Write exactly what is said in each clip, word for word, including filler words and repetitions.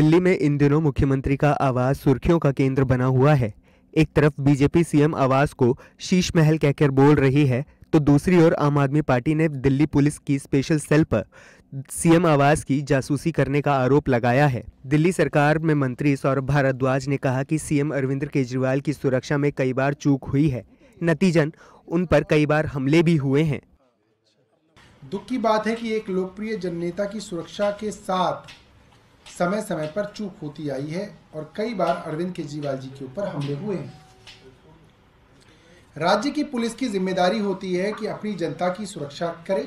दिल्ली में इन दिनों मुख्यमंत्री का आवास सुर्खियों का केंद्र बना हुआ है। एक तरफ बीजेपी सीएम आवास को शीश महल कहकर बोल रही है, तो दूसरी ओर आम आदमी पार्टी ने दिल्ली पुलिस की स्पेशल सेल पर सीएम आवास की जासूसी करने का आरोप लगाया है। दिल्ली सरकार में मंत्री सौरभ भारद्वाज ने कहा कि सीएम अरविंद केजरीवाल की सुरक्षा में कई बार चूक हुई है, नतीजन उन पर कई बार हमले भी हुए हैं। दुख की बात है कि एक लोकप्रिय जननेता की सुरक्षा के साथ समय समय पर चूक होती आई है और कई बार अरविंद केजरीवाल जी के ऊपर हमले हुए हैं। राज्य की पुलिस की जिम्मेदारी होती है कि अपनी जनता की सुरक्षा करे।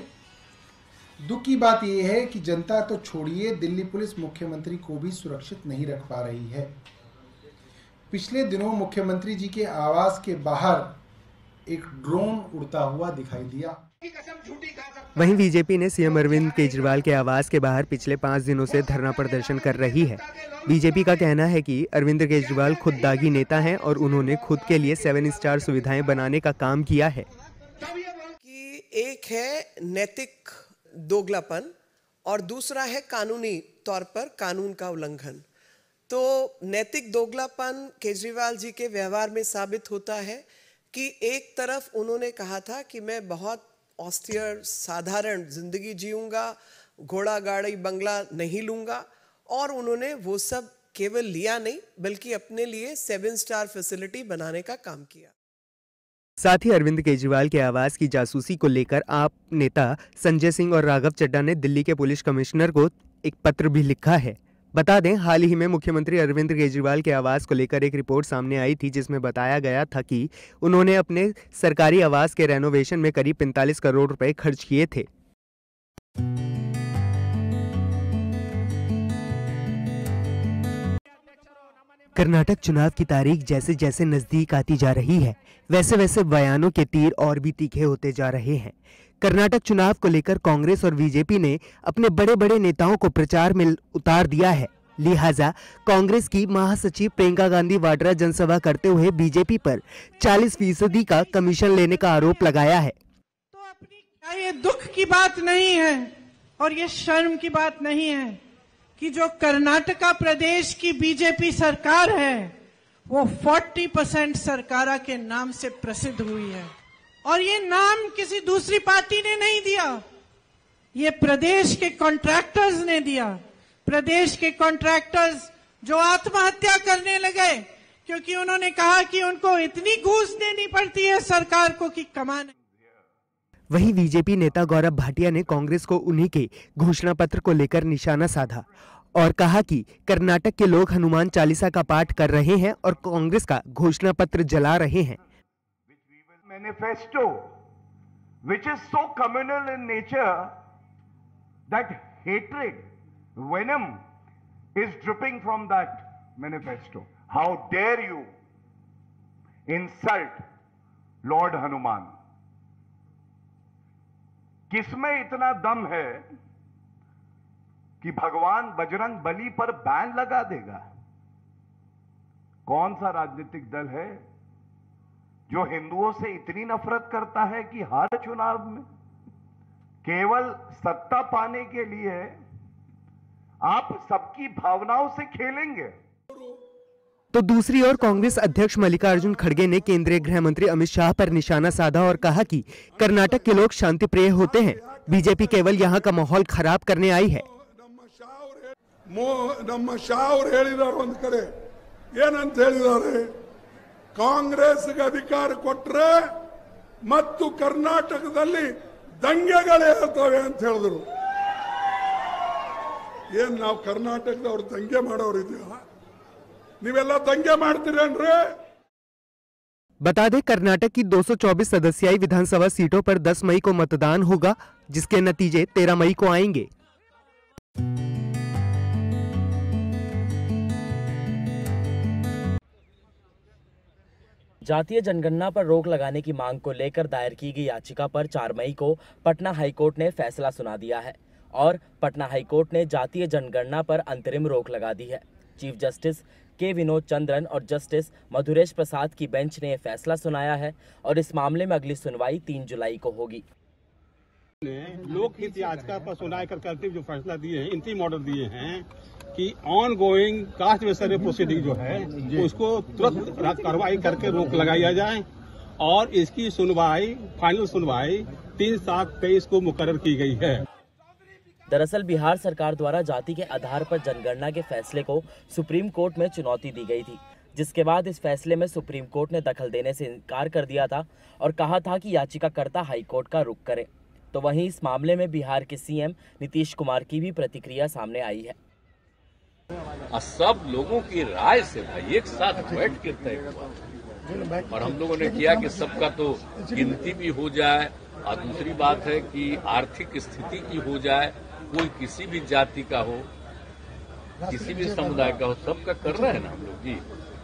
दुख की बात यह है कि जनता तो छोड़िए, दिल्ली पुलिस मुख्यमंत्री को भी सुरक्षित नहीं रख पा रही है। पिछले दिनों मुख्यमंत्री जी के आवास के बाहर एक ड्रोन उड़ता हुआ दिखाई दिया। वहीं बीजेपी ने सीएम अरविंद केजरीवाल के आवास के बाहर पिछले पाँच दिनों से धरना प्रदर्शन कर रही है। बीजेपी का कहना है कि अरविंद केजरीवाल खुद दागी नेता हैं और उन्होंने खुद के लिए सेवन स्टार सुविधाएं बनाने का काम किया है। कि एक है नैतिक दोगलापन और दूसरा है कानूनी तौर पर कानून का उल्लंघन। तो नैतिक दोगलापन केजरीवाल जी के व्यवहार में साबित होता है कि एक तरफ उन्होंने कहा था कि मैं बहुत ऑस्टियर साधारण जिंदगी जीऊंगा, घोड़ा गाड़ी बंगला नहीं लूंगा, और उन्होंने वो सब केवल लिया नहीं बल्कि अपने लिए सेवन स्टार फैसिलिटी बनाने का काम किया। साथ ही अरविंद केजरीवाल के आवास की जासूसी को लेकर आप नेता संजय सिंह और राघव चड्डा ने दिल्ली के पुलिस कमिश्नर को एक पत्र भी लिखा है। बता दें, हाल ही में मुख्यमंत्री अरविंद केजरीवाल के आवास को लेकर एक रिपोर्ट सामने आई थी, जिसमें बताया गया था कि उन्होंने अपने सरकारी आवास के रेनोवेशन में करीब पैंतालीस करोड़ रुपए खर्च किए थे। कर्नाटक चुनाव की तारीख जैसे जैसे नजदीक आती जा रही है, वैसे वैसे बयानों के तीर और भी तीखे होते जा रहे हैं। कर्नाटक चुनाव को लेकर कांग्रेस और बीजेपी ने अपने बड़े बड़े नेताओं को प्रचार में उतार दिया है। लिहाजा कांग्रेस की महासचिव प्रियंका गांधी वाड्रा जनसभा करते हुए बीजेपी पर चालीस फीसदी का कमीशन लेने का आरोप लगाया है। तो अपनी ये दुख की बात नहीं है और ये शर्म की बात नहीं है कि जो कर्नाटका प्रदेश की बीजेपी सरकार है वो चालीस परसेंट सरकारा के नाम से प्रसिद्ध हुई है, और ये नाम किसी दूसरी पार्टी ने नहीं दिया, ये प्रदेश के कॉन्ट्रैक्टर्स ने दिया। प्रदेश के कॉन्ट्रैक्टर्स जो आत्महत्या करने लगे क्योंकि उन्होंने कहा कि उनको इतनी घूस देनी पड़ती है सरकार को कि कमा नहीं। वहीं बीजेपी नेता गौरव भाटिया ने कांग्रेस को उन्हीं के घोषणा पत्र को लेकर निशाना साधा और कहा कि कर्नाटक के लोग हनुमान चालीसा का पाठ कर रहे हैं और कांग्रेस का घोषणा पत्र जला रहे हैं। Manifesto, which is so communal in nature that hatred, venom is dripping from that manifesto. How dare you insult Lord Hanuman? किसमें इतना दम है कि भगवान बजरंग बली पर बैन लगा देगा? कौन सा राजनीतिक दल है जो हिंदुओं से इतनी नफरत करता है कि हर चुनाव में केवल सत्ता पाने के लिए आप सबकी भावनाओं से खेलेंगे? तो दूसरी ओर कांग्रेस अध्यक्ष मल्लिकार्जुन खड़गे ने केंद्रीय गृह मंत्री अमित शाह पर निशाना साधा और कहा कि कर्नाटक के लोग शांति प्रिय होते हैं, बीजेपी केवल यहाँ का माहौल खराब करने आई है। कांग्रेस के अधिकार कोट्रे मत्तु कर्नाटक दली दंगेगळे आगतवे ಅಂತ ಹೇಳಿದರು। ಏನು ನಾವು कर्नाटकದ ಅವರು ದಂಗೆ ಮಾಡೋರು ಇದೆಯಾ? ನೀವೆಲ್ಲ ದಂಗೆ ಮಾಡ್ತಿರೇನ್ರಿ? बता दें, कर्नाटक की दो सौ चौबीस सदस्यीय विधानसभा सीटों पर दस मई को मतदान होगा, जिसके नतीजे तेरह मई को आएंगे। जातीय जनगणना पर रोक लगाने की मांग को लेकर दायर की गई याचिका पर चार मई को पटना हाईकोर्ट ने फैसला सुना दिया है और पटना हाईकोर्ट ने जातीय जनगणना पर अंतरिम रोक लगा दी है। चीफ जस्टिस के विनोद चंद्रन और जस्टिस मधुरेश प्रसाद की बेंच ने यह फैसला सुनाया है और इस मामले में अगली सुनवाई तीन जुलाई को होगी। ने लोकहित याचिका पर सुनवाई करते हुए जो फैसला दिए हैं, इंटी मॉडल दिए हैं कि ऑन गोइंग कास्ट वेसरे प्रोसीडिंग जो है उसको तुरंत कार्रवाई करके रोक लगाया जाए और इसकी सुनवाई फाइनल सुनवाई तीन सात तेईस को मुकर्रर की गई है। दरअसल बिहार सरकार द्वारा जाति के आधार पर जनगणना के फैसले को सुप्रीम कोर्ट में चुनौती दी गई थी, जिसके बाद इस फैसले में सुप्रीम कोर्ट ने दखल देने से इनकार कर दिया था और कहा था कि याचिकाकर्ता हाई कोर्ट का रुख करे। तो वहीं इस मामले में बिहार के सीएम नीतीश कुमार की भी प्रतिक्रिया सामने आई है। और सब लोगों की राय से भाई एक साथ बैठ के तय हुआ और हम लोगों ने किया कि सबका तो गिनती भी हो जाए और दूसरी बात है कि आर्थिक स्थिति की हो जाए, कोई किसी भी जाति का हो किसी भी समुदाय का हो, सबका कर रहे हैं ना हम लोग जी।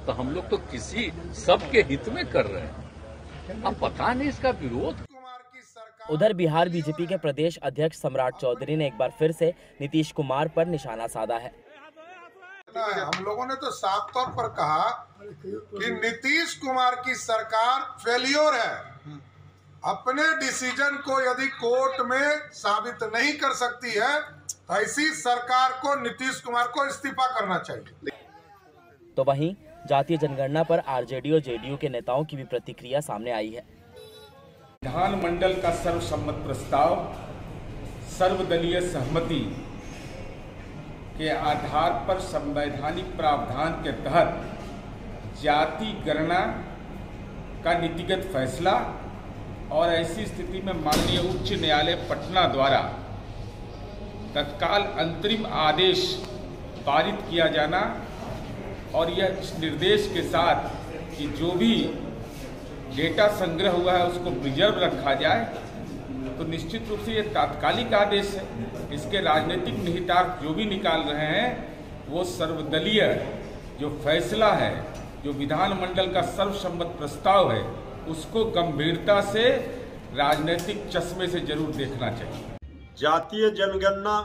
तो हम लोग तो किसी सबके हित में कर रहे हैं, अब पता नहीं इसका विरोध। उधर बिहार बीजेपी के प्रदेश अध्यक्ष सम्राट चौधरी ने एक बार फिर से नीतीश कुमार पर निशाना साधा है। हम लोगों ने तो साफ तौर पर कहा कि नीतीश कुमार की सरकार फेलियर है, अपने डिसीजन को यदि कोर्ट में साबित नहीं कर सकती है तो ऐसी सरकार को नीतीश कुमार को इस्तीफा करना चाहिए। तो वहीं जातीय जनगणना पर आरजेडी और जेडीयू के नेताओं की भी प्रतिक्रिया सामने आई है। विधानमंडल का सर्वसम्मत प्रस्ताव सर्वदलीय सहमति के आधार पर संवैधानिक प्रावधान के तहत जाति गणना का नीतिगत फैसला और ऐसी स्थिति में माननीय उच्च न्यायालय पटना द्वारा तत्काल अंतरिम आदेश पारित किया जाना और यह इस निर्देश के साथ कि जो भी डेटा संग्रह हुआ है उसको प्रिजर्व रखा जाए, तो निश्चित रूप से ये तात्कालिक आदेश है। इसके राजनीतिक निहितार्थ जो भी निकाल रहे हैं वो सर्वदलीय जो फैसला है, जो विधानमंडल का सर्वसम्मत प्रस्ताव है, उसको गंभीरता से राजनीतिक चश्मे से जरूर देखना चाहिए। जातीय जनगणना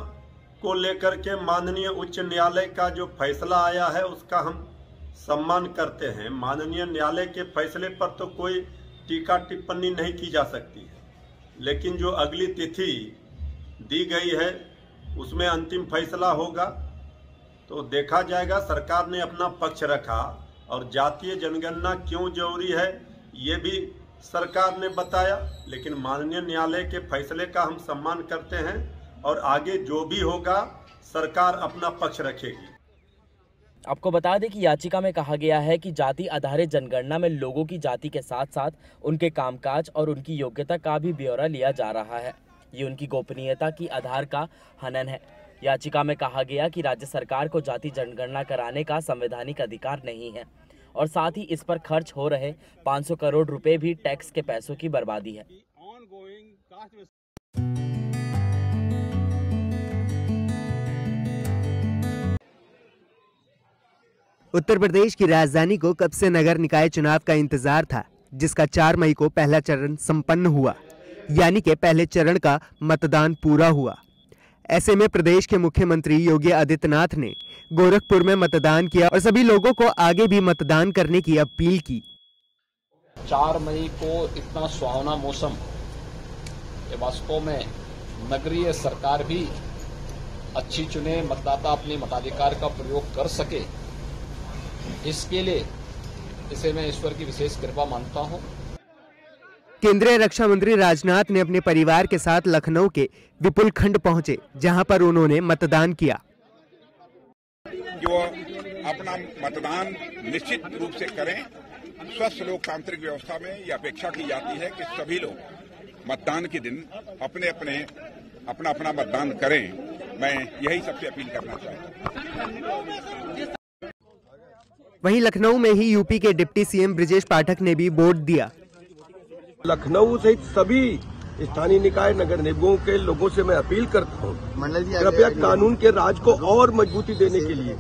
को लेकर के माननीय उच्च न्यायालय का जो फैसला आया है उसका हम सम्मान करते हैं। माननीय न्यायालय के फैसले पर तो कोई टीका टिप्पणी नहीं की जा सकती है, लेकिन जो अगली तिथि दी गई है उसमें अंतिम फैसला होगा तो देखा जाएगा। सरकार ने अपना पक्ष रखा और जातीय जनगणना क्यों जरूरी है ये भी सरकार ने बताया, लेकिन माननीय न्यायालय के फैसले का हम सम्मान करते हैं और आगे जो भी होगा सरकार अपना पक्ष रखेगी। आपको बता दें कि याचिका में कहा गया है कि जाति आधारित जनगणना में लोगों की जाति के साथ साथ उनके कामकाज और उनकी योग्यता का भी ब्यौरा लिया जा रहा है। ये उनकी गोपनीयता की आधार का हनन है। याचिका में कहा गया कि राज्य सरकार को जाति जनगणना कराने का संवैधानिक अधिकार नहीं है और साथ ही इस पर खर्च हो रहे पाँच सौ करोड़ रुपए भी टैक्स के पैसों की बर्बादी है। उत्तर प्रदेश की राजधानी को कब से नगर निकाय चुनाव का इंतजार था, जिसका चार मई को पहला चरण संपन्न हुआ, यानी कि पहले चरण का मतदान पूरा हुआ। ऐसे में प्रदेश के मुख्यमंत्री योगी आदित्यनाथ ने गोरखपुर में मतदान किया और सभी लोगों को आगे भी मतदान करने की अपील की। चार मई को इतना सुहावना मौसम, वास्तव में नगरीय सरकार भी अच्छी चुने, मतदाता अपने मताधिकार का प्रयोग कर सके, इसके लिए इसे मैं ईश्वर की विशेष कृपा मानता हूं। केंद्रीय रक्षा मंत्री राजनाथ ने अपने परिवार के साथ लखनऊ के विपुल खंड पहुंचे, जहां पर उन्होंने मतदान किया। जो अपना मतदान निश्चित रूप से करें। स्वस्थ लोकतांत्रिक व्यवस्था में यह अपेक्षा की जाती है कि सभी लोग मतदान के दिन अपने अपने अपना अपना मतदान करें। मैं यही सबसे अपील करना चाहता हूँ। वहीं लखनऊ में ही यूपी के डिप्टी सीएम ब्रिजेश पाठक ने भी वोट दिया। लखनऊ सहित सभी स्थानीय निकाय नगर निगमों के लोगों से मैं अपील करता हूँ, कृपया कानून के राज को और मजबूती देने के लिए,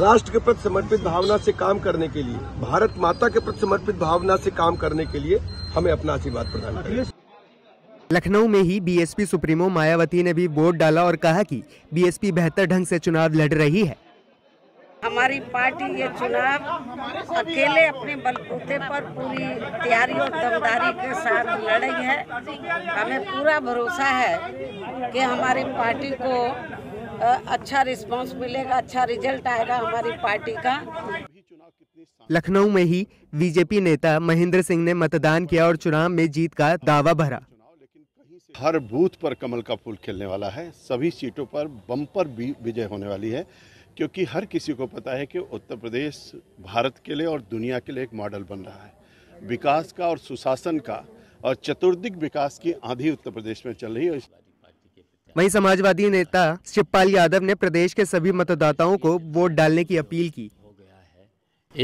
राष्ट्र के प्रति समर्पित भावना से काम करने के लिए, भारत माता के प्रति समर्पित भावना से काम करने के लिए हमें अपना आशीर्वाद प्रदान करें। लखनऊ में ही बीएसपी सुप्रीमो मायावती ने भी वोट डाला और कहा कि बीएसपी बेहतर ढंग से चुनाव लड़ रही है। हमारी पार्टी ये चुनाव अकेले अपने बलबूते पर पूरी तैयारी और दमदारी के साथ लड़ी है। हमें पूरा भरोसा है कि हमारी पार्टी को अच्छा रिस्पांस मिलेगा, अच्छा रिजल्ट आएगा हमारी पार्टी का। लखनऊ में ही बीजेपी नेता महेंद्र सिंह ने मतदान किया और चुनाव में जीत का दावा भरा। हर बूथ पर कमल का फूल खिलने वाला है, सभी सीटों पर बम्पर विजय होने वाली है, क्योंकि हर किसी को पता है कि उत्तर प्रदेश भारत के लिए और दुनिया के लिए एक मॉडल बन रहा है। विकास का और सुशासन का और चतुर्दिक विकास की आंधी उत्तर प्रदेश में चल रही है। वहीं समाजवादी नेता शिवपाल यादव ने प्रदेश के सभी मतदाताओं को वोट डालने की अपील की।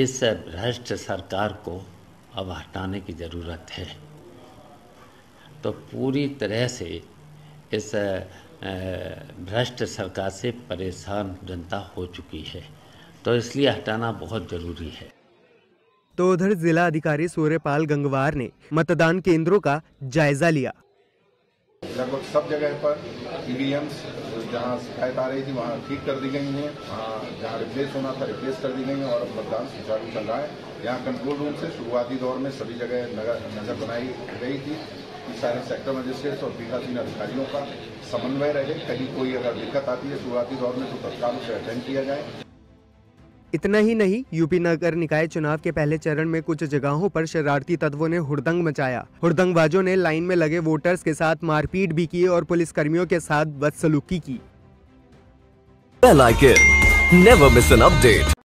इस भ्रष्ट सरकार को अब हटाने की जरूरत है, तो पूरी तरह से इस भ्रष्ट सरकार से परेशान जनता हो चुकी है, तो इसलिए हटाना बहुत जरूरी है। तो उधर जिला अधिकारी सूर्यपाल गंगवार ने मतदान केंद्रों का जायजा लिया। लगभग सब जगह पर ई वी एम्स जहाँ शिकायत आ रही थी वहाँ ठीक कर दी गई है, जहाँ रिप्लेस होना था रिप्लेस कर दी गई है और मतदान सुचारू चल रहा है। यहाँ कंट्रोल रूम से शुरुआती दौर में सभी जगह नजर बनाई गई थी। सारे सेक्टर मजिस्ट्रेट्स और पीठासीन अधिकारियों का समन्वय रहे, कहीं कोई अगर दिक्कत आती है शुरुआती दौर में तो तत्काल उसे अटेंड किया जाए। इतना ही नहीं, यूपी नगर निकाय चुनाव के पहले चरण में कुछ जगहों पर शरारती तत्वों ने हुड़दंग मचाया। हुड़दंगबाजों ने लाइन में लगे वोटर्स के साथ मारपीट भी की और पुलिसकर्मियों के साथ बदसलूकी की।